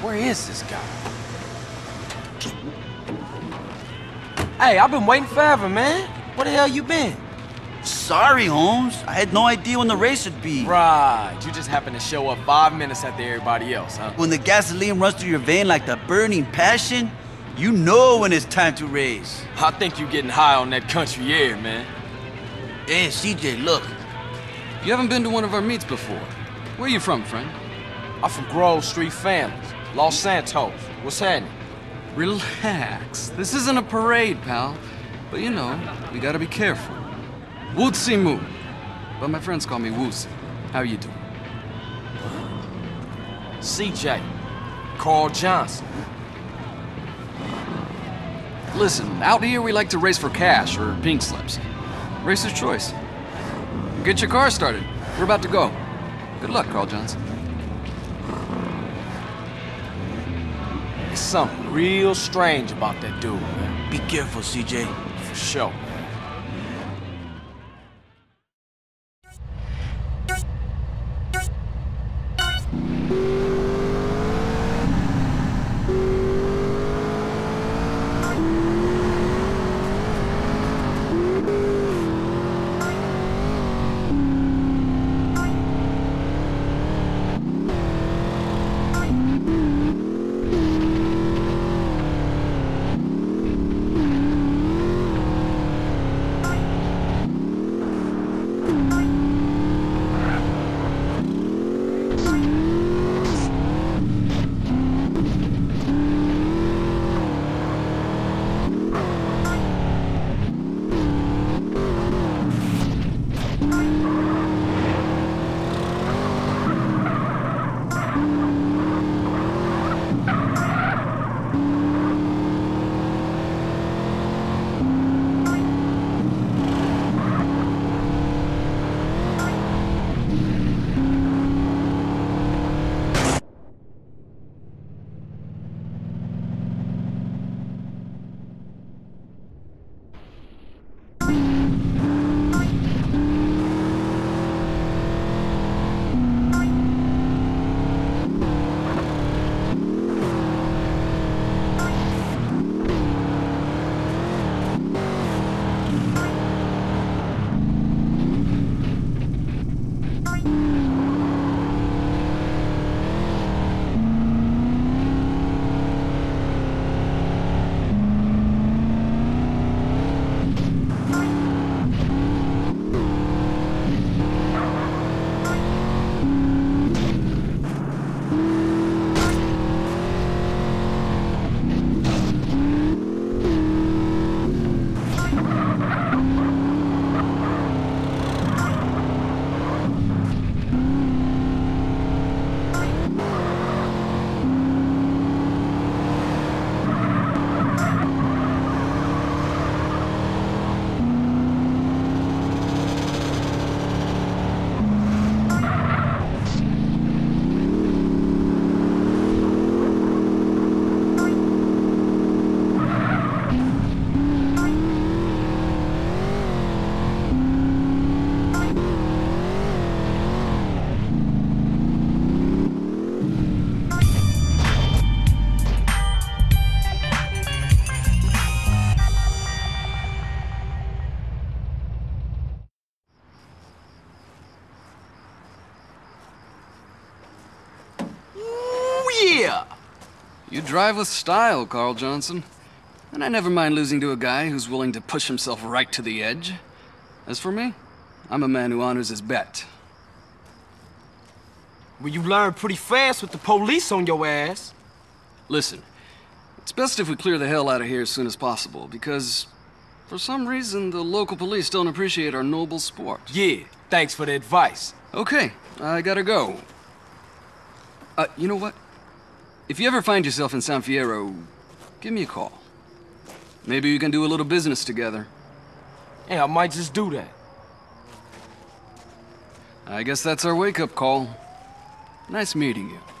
Where is this guy? Hey, I've been waiting forever, man. Where the hell you been? Sorry, Holmes. I had no idea when the race would be. Right. You just happened to show up 5 minutes after everybody else, huh? When the gasoline runs through your vein like the burning passion, you know when it's time to race. I think you're getting high on that country air, man. Hey, CJ, look. You haven't been to one of our meets before. Where you from, friend? I'm from Grove Street Family, Los Santos. What's happening? Relax. This isn't a parade, pal. But you know, we gotta be careful. Wu Zi Mu. But my friends call me Wu Zi. How you doing? CJ. Carl Johnson. Listen, out here we like to race for cash or pink slips. Racer's choice. Get your car started. We're about to go. Good luck, Carl Johnson. There's something real strange about that dude, man. Be careful, CJ. For sure. You drive with style, Carl Johnson. And I never mind losing to a guy who's willing to push himself right to the edge. As for me, I'm a man who honors his bet. Well, you learn pretty fast with the police on your ass. Listen, it's best if we clear the hell out of here as soon as possible, because for some reason, the local police don't appreciate our noble sport. Yeah, thanks for the advice. Okay, I gotta go. You know what? If you ever find yourself in San Fierro, give me a call. Maybe we can do a little business together. Yeah, I might just do that. I guess that's our wake-up call. Nice meeting you.